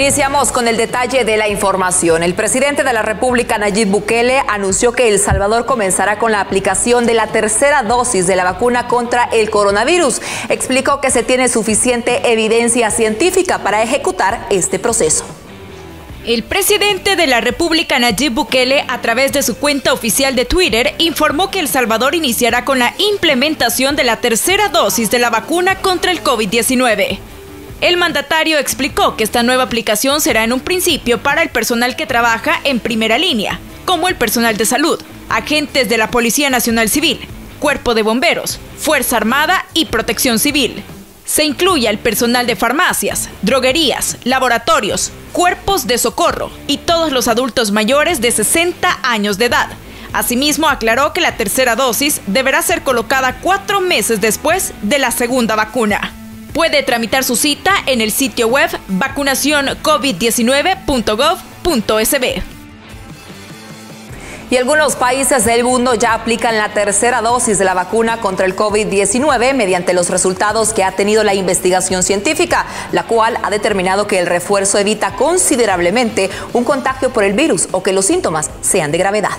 Iniciamos con el detalle de la información. El presidente de la República, Nayib Bukele, anunció que El Salvador comenzará con la aplicación de la tercera dosis de la vacuna contra el coronavirus. Explicó que se tiene suficiente evidencia científica para ejecutar este proceso. El presidente de la República, Nayib Bukele, a través de su cuenta oficial de Twitter, informó que El Salvador iniciará con la implementación de la tercera dosis de la vacuna contra el COVID-19. El mandatario explicó que esta nueva aplicación será en un principio para el personal que trabaja en primera línea, como el personal de salud, agentes de la Policía Nacional Civil, Cuerpo de Bomberos, Fuerza Armada y Protección Civil. Se incluye al personal de farmacias, droguerías, laboratorios, cuerpos de socorro y todos los adultos mayores de 60 años de edad. Asimismo, aclaró que la tercera dosis deberá ser colocada 4 meses después de la segunda vacuna. Puede tramitar su cita en el sitio web vacunacioncovid19.gov.sb. Y algunos países del mundo ya aplican la tercera dosis de la vacuna contra el COVID-19 mediante los resultados que ha tenido la investigación científica, la cual ha determinado que el refuerzo evita considerablemente un contagio por el virus o que los síntomas sean de gravedad.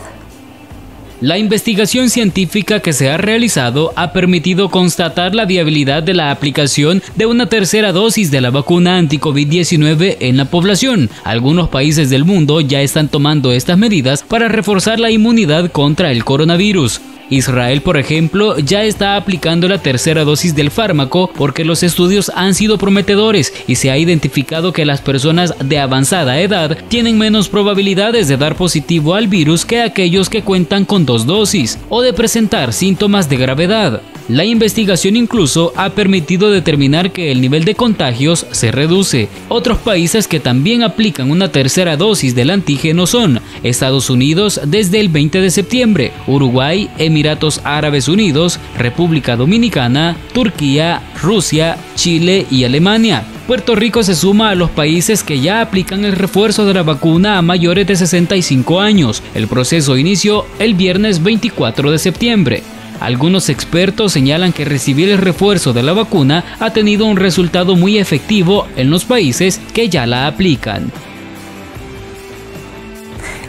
La investigación científica que se ha realizado ha permitido constatar la viabilidad de la aplicación de una tercera dosis de la vacuna anti-COVID-19 en la población. Algunos países del mundo ya están tomando estas medidas para reforzar la inmunidad contra el coronavirus. Israel, por ejemplo, ya está aplicando la tercera dosis del fármaco porque los estudios han sido prometedores y se ha identificado que las personas de avanzada edad tienen menos probabilidades de dar positivo al virus que aquellos que cuentan con 2 dosis o de presentar síntomas de gravedad. La investigación incluso ha permitido determinar que el nivel de contagios se reduce. Otros países que también aplican una tercera dosis del antígeno son Estados Unidos desde el 20 de septiembre, Uruguay, Emiratos Árabes Unidos, República Dominicana, Turquía, Rusia, Chile y Alemania. Puerto Rico se suma a los países que ya aplican el refuerzo de la vacuna a mayores de 65 años. El proceso inició el viernes 24 de septiembre. Algunos expertos señalan que recibir el refuerzo de la vacuna ha tenido un resultado muy efectivo en los países que ya la aplican.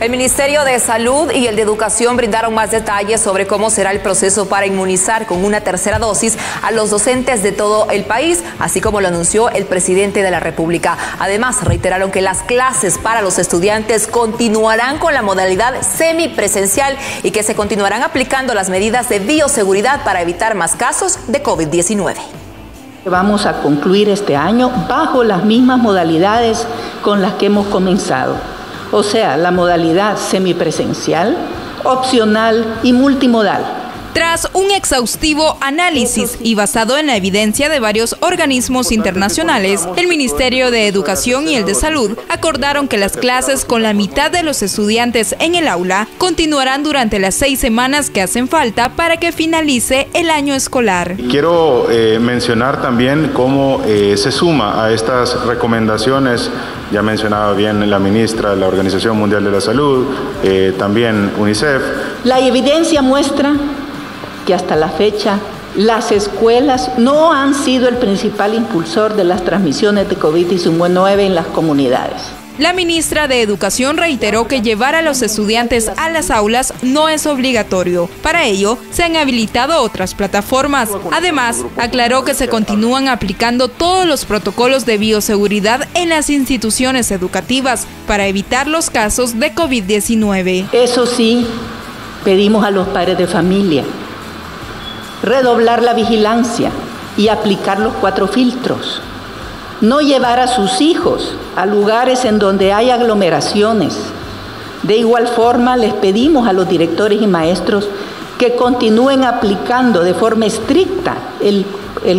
El Ministerio de Salud y el de Educación brindaron más detalles sobre cómo será el proceso para inmunizar con una tercera dosis a los docentes de todo el país, así como lo anunció el presidente de la República. Además, reiteraron que las clases para los estudiantes continuarán con la modalidad semipresencial y que se continuarán aplicando las medidas de bioseguridad para evitar más casos de COVID-19. Vamos a concluir este año bajo las mismas modalidades con las que hemos comenzado. O sea, la modalidad semipresencial, opcional y multimodal. Tras un exhaustivo análisis y basado en la evidencia de varios organismos internacionales, el Ministerio de Educación y el de Salud acordaron que las clases con la mitad de los estudiantes en el aula continuarán durante las 6 semanas que hacen falta para que finalice el año escolar. Quiero mencionar también cómo se suma a estas recomendaciones, ya mencionaba bien la ministra, la Organización Mundial de la Salud, también UNICEF. La evidencia muestra que hasta la fecha las escuelas no han sido el principal impulsor de las transmisiones de COVID-19 en las comunidades. La ministra de Educación reiteró que llevar a los estudiantes a las aulas no es obligatorio. Para ello, se han habilitado otras plataformas. Además, aclaró que se continúan aplicando todos los protocolos de bioseguridad en las instituciones educativas para evitar los casos de COVID-19. Eso sí, pedimos a los padres de familia redoblar la vigilancia y aplicar los 4 filtros. No llevar a sus hijos a lugares en donde hay aglomeraciones. De igual forma, les pedimos a los directores y maestros que continúen aplicando de forma estricta el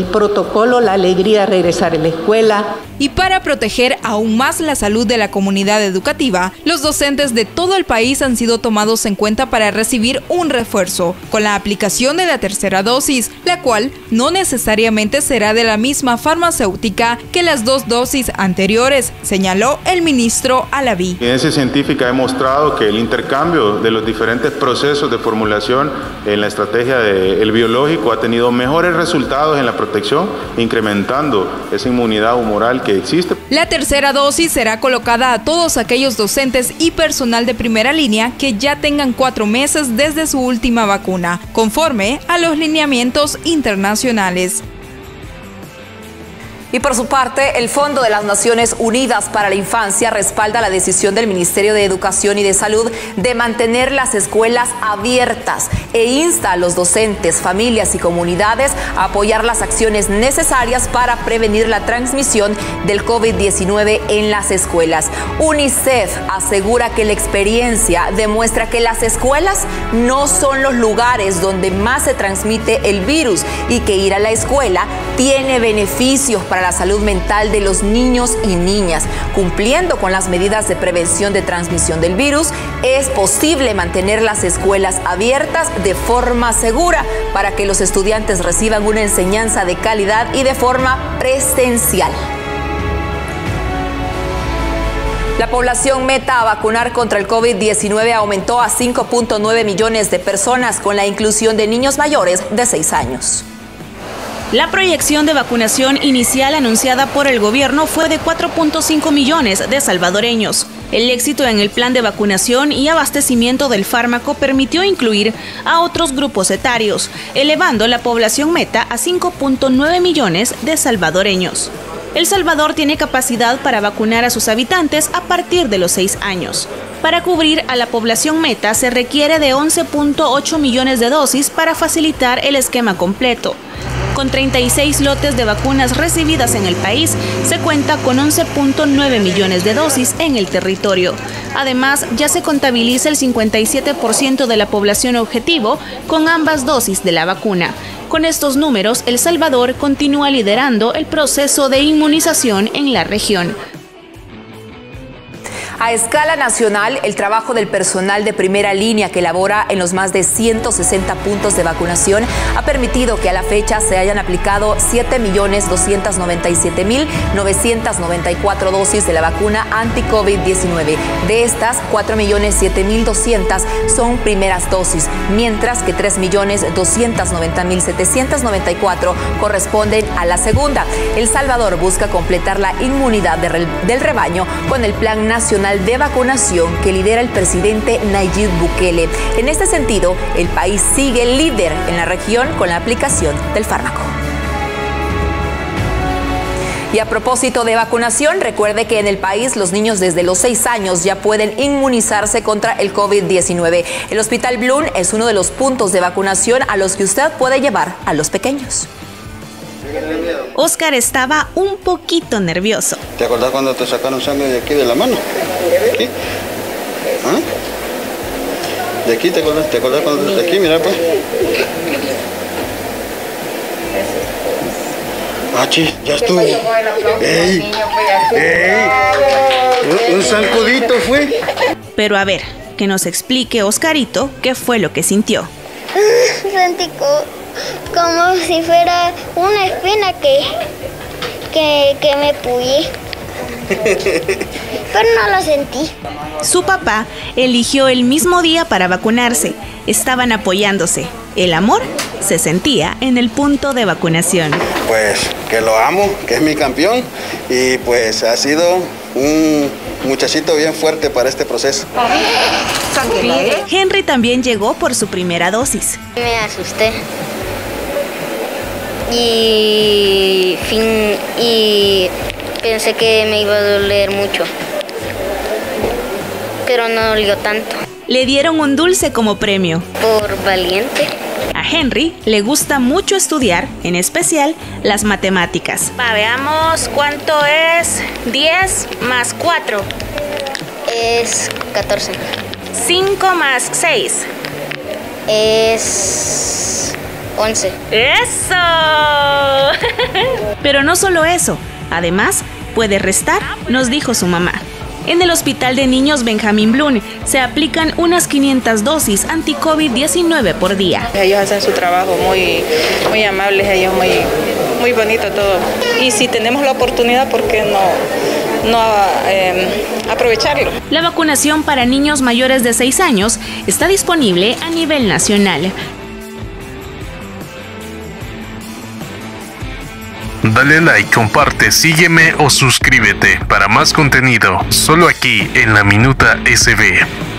protocolo La Alegría de Regresar a la Escuela. Y para proteger aún más la salud de la comunidad educativa, los docentes de todo el país han sido tomados en cuenta para recibir un refuerzo con la aplicación de la tercera dosis, la cual no necesariamente será de la misma farmacéutica que las 2 dosis anteriores, señaló el ministro Alaví. La evidencia científica ha demostrado que el intercambio de los diferentes procesos de formulación en la estrategia del biológico ha tenido mejores resultados en en la protección, incrementando esa inmunidad humoral que existe. La tercera dosis será colocada a todos aquellos docentes y personal de primera línea que ya tengan 4 meses desde su última vacuna, conforme a los lineamientos internacionales. Y por su parte, el Fondo de las Naciones Unidas para la Infancia respalda la decisión del Ministerio de Educación y de Salud de mantener las escuelas abiertas e insta a los docentes, familias y comunidades a apoyar las acciones necesarias para prevenir la transmisión del COVID-19 en las escuelas. UNICEF asegura que la experiencia demuestra que las escuelas no son los lugares donde más se transmite el virus y que ir a la escuela tiene beneficios para la salud mental de los niños y niñas. Cumpliendo con las medidas de prevención de transmisión del virus, es posible mantener las escuelas abiertas de forma segura para que los estudiantes reciban una enseñanza de calidad y de forma presencial. La población meta a vacunar contra el COVID-19 aumentó a 5.9 millones de personas con la inclusión de niños mayores de 6 años. La proyección de vacunación inicial anunciada por el gobierno fue de 4.5 millones de salvadoreños. El éxito en el plan de vacunación y abastecimiento del fármaco permitió incluir a otros grupos etarios, elevando la población meta a 5.9 millones de salvadoreños. El Salvador tiene capacidad para vacunar a sus habitantes a partir de los 6 años. Para cubrir a la población meta se requiere de 11.8 millones de dosis para facilitar el esquema completo. Con 36 lotes de vacunas recibidas en el país, se cuenta con 11.9 millones de dosis en el territorio. Además, ya se contabiliza el 57% de la población objetivo con ambas dosis de la vacuna. Con estos números, El Salvador continúa liderando el proceso de inmunización en la región. A escala nacional, el trabajo del personal de primera línea que labora en los más de 160 puntos de vacunación ha permitido que a la fecha se hayan aplicado 7.297.994 dosis de la vacuna anti-COVID-19. De estas, 4.007.200 son primeras dosis, mientras que 3.290.794 corresponden a la segunda. El Salvador busca completar la inmunidad del rebaño con el Plan Nacional de Vacunación que lidera el presidente Nayib Bukele. En este sentido, el país sigue líder en la región con la aplicación del fármaco. Y a propósito de vacunación, recuerde que en el país los niños desde los 6 años ya pueden inmunizarse contra el COVID-19. El Hospital Bloom es uno de los puntos de vacunación a los que usted puede llevar a los pequeños. Oscar estaba un poquito nervioso. ¿Te acordás cuando te sacaron sangre de aquí de la mano? ¿Aquí? ¿Ah? ¿De aquí te acordás? ¿Te acordás cuando de aquí? Mira pues. Ah, chis, ya estuvo. ¡Ey! ¡Ey! Un zancudito fue. Pero a ver, que nos explique Oscarito qué fue lo que sintió. Sentí como si fuera una espina que me puse, pero no lo sentí. Su papá eligió el mismo día para vacunarse. Estaban apoyándose. El amor se sentía en el punto de vacunación. Pues que lo amo, que es mi campeón y pues ha sido un muchachito bien fuerte para este proceso. Henry también llegó por su primera dosis. Me asusté. Y pensé que me iba a doler mucho, pero no dolió tanto. Le dieron un dulce como premio. Por valiente. A Henry le gusta mucho estudiar, en especial las matemáticas. Va, veamos cuánto es 10 más 4. Es 14. 5 más 6. Es 11. ¡Eso! Pero no solo eso, además puede restar, nos dijo su mamá. En el Hospital de Niños Benjamín Bloom se aplican unas 500 dosis anti-COVID-19 por día. Ellos hacen su trabajo muy amables, ellos muy bonito todo. Y si tenemos la oportunidad, ¿por qué no aprovecharlo? La vacunación para niños mayores de 6 años está disponible a nivel nacional. Dale like, comparte, sígueme o suscríbete para más contenido, solo aquí en La Minuta SB.